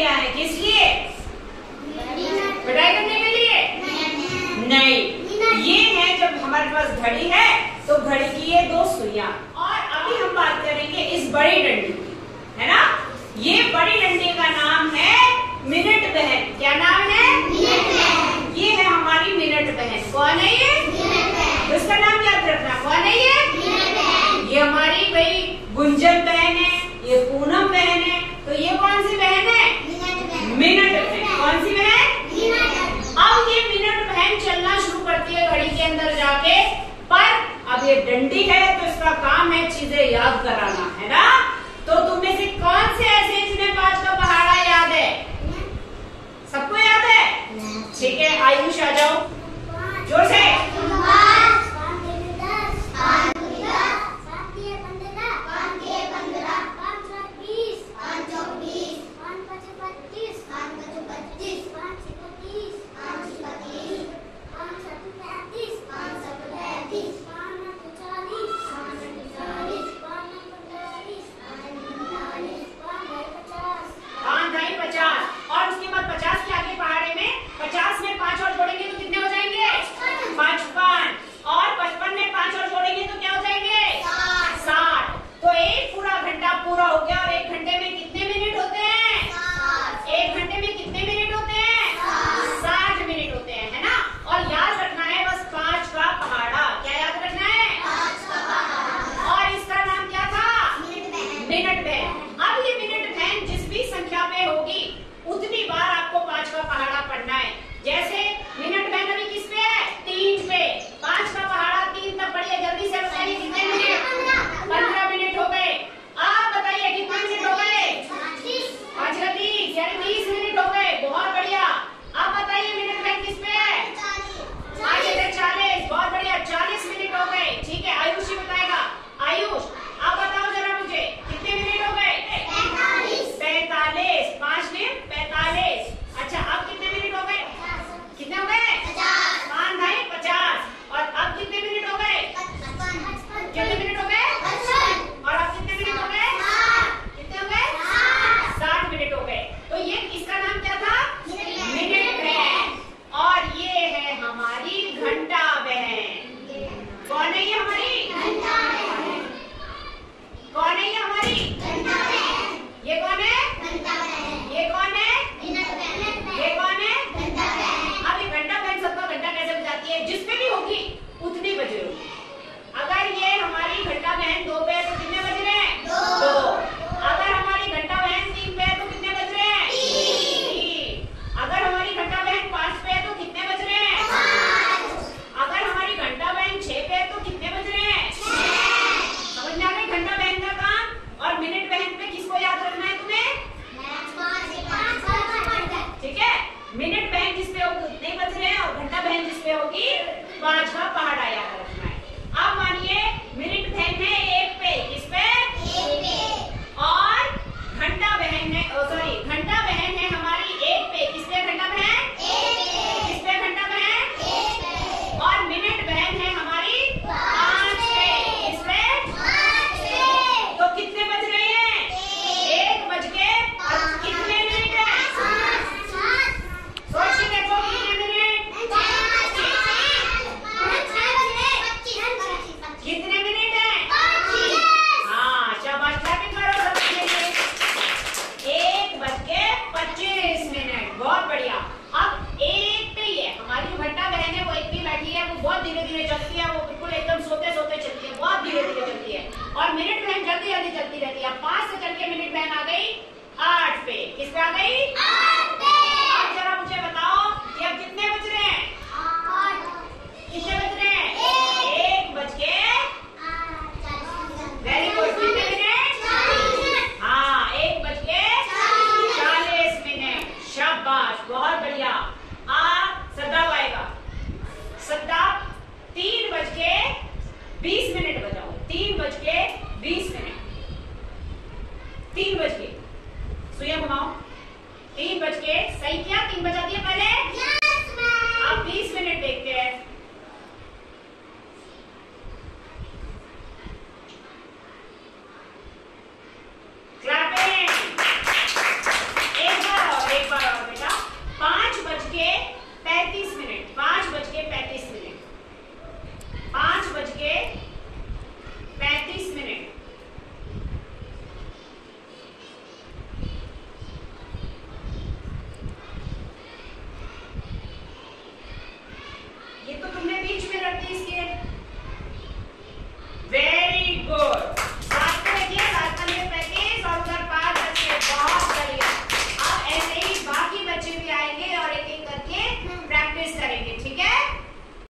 लिए आए, किस लिए? पढ़ाई करने के लिए नहीं। ये है जब हमारे पास घड़ी है तो घड़ी की ये दो सुइयां। और अभी हम बात करेंगे इस बड़ी डंडी की, है ना। ये बड़ी डंडी का नाम है मिनट बहन। क्या नाम है? मिनट बहन। ये है हमारी मिनट बहन। कौन है ये? मिनट बहन। इसका नाम याद रखना। कौन है ये? मिनट बहन। ये हमारी भाई गुंजन बहन है, ये पूनम बहन है। तो ये कौन सी बहन है? मिनट बहन। कौन सी बहन? अब ये मिनट बहन चलना शुरू करती है घड़ी के अंदर जाके, पर अब ये डंडी है तो इसका काम है चीजें याद कराना, है ना। तो तुम्हें से कौन से ऐसे जिन्हें 5 का पहाड़ा याद है? सबको याद है? ठीक है, आयुष आ जाओ जोर से। 50। और उसके बाद 50 के आगे पहाड़े में 50 में 5 और जोड़ेंगे तो कितने हो जाएंगे? 55। और 55 में 5 और जोड़ेंगे तो क्या हो जाएंगे? 60। तो एक पूरा घंटा पूरा हो गया। और एक घंटे में कितने मिनट होते हैं? 60। एक घंटे में कितने मिनट होते हैं? 60 मिनट होते हैं, है ना। और याद रखना है बस 5 का पहाड़ा। क्या याद रखना है? 5 का पहाड़ा। और इसका नाम क्या था? मिनट बहन। अब ये मिनट बहन जिस भी संख्या में होगी उतनी बार आपको 5 का पहाड़ा पढ़ना है। जैसे मिनट बहन अभी किस पे है? 3 पे। 5 का पहाड़ा 3 तक पढ़िए जल्दी से। बताइए कितने मिनट? 15 मिनट हो गए। आप बताइए कितने मिनट हो गए? 35 यानी 30 मिनट हो गए। बहुत बढ़िया। आप बताइए मिनट बहन किस पे है? 40। बहुत बढ़िया, 40 मिनट हो गए। ठीक है, आयुष ही बताएगा। आयुष आप बताओ जरा मुझे कितने मिनट हो गए? 45। 5 ने 45। अच्छा, अब कितने मिनट हो गए? कितने हो गए? 50। और अब कितने मिनट हो गए? कितने मिनट हो गए? और अब कितने मिनट हो गए? कितने हो गए? 60 मिनट हो गए। तो ये इसका नाम क्या था? मिनट बहन। और ये है हमारी घंटा बहन। कौन है ये हमारी? घंटा बहन। कौन है ये हमारी? घंटा बहन। ये कौन है? घंटा बहन। ये कौन है? मिनट बहन। ये कौन है? घंटा बहन। अब ये घंटा बहन सबका घंटा कैसे बजाती है? जिस पे भी होगी उतनी बजे होगी। अगर ये हमारी घंटा बहन 2 पे है तो कितने बज रहे हैं? 2। अगर हमारी घंटा बहन 3 पे है तो कितने बज रहे हैं? 3। अगर हमारी घंटा बहन 5 पे है तो कितने बज रहे हैं? 5। अगर हमारी घंटा बहन 6 पे है तो कितने बज रहे हैं? 6। समझ में आ गई घंटा बहन का काम। और मिनट बहन पे किसको याद रखना है तुम्हें? ठीक है, मिनट बहन जिस पे होगी उतने बज रहे हैं और घंटा बहन जिस पे होगी 5 का पहाड़ा याद रखना है। अब मानिए मिनट बहन है 1 पे। किस पे? 1 पे। और घंटा बहन है घंटा बहन है हमारी 1 पे। किस पे घंटा बहन? 1 पे। किस पे घंटा बहन? 1 पे। और मिनट बहन है हमारी 5 पे। किस पे? 5 पे। तो कितने बज रहे हैं? 1 बज के 5। कितने मिनट है? 7। सोचिए देखो कितने मिनट? 25। कितने मिनट है? 25। हाँ, शाबाश, क्लैपिंग करो सब के लिए। 1 बज के 25 मिनट। बहुत बढ़िया। अब 1 पे ही है हमारी घंटा बहन है, वो 1 पे बैठी है। वो बहुत धीरे धीरे चलती है, वो बिल्कुल एकदम सोते सोते चलती है, बहुत धीरे धीरे चलती है। और मिनट बहन जल्दी जल्दी चलती रहती है। 5 से चल के मिनट बहन आ गई 8 पे। किस पे आ गई? 8 पे। अब जरा मुझे बताओ कि अब कितने बज रहे हैं? 8। कितने बज रहे हैं? 1 बज के 8। Very good. कितने मिनट? 40। हाँ, 1 बज के 40 मिनट। शाबाश, बहुत बढ़िया। सद्दाब आएगा। सद्दाब 3 बज के 20 मिनट बजाओ। 3 बज के 20 मिनट। 3 बज के सुइया घुमाओ। 3 बज के सही किया, 3 बजा दिया पहले।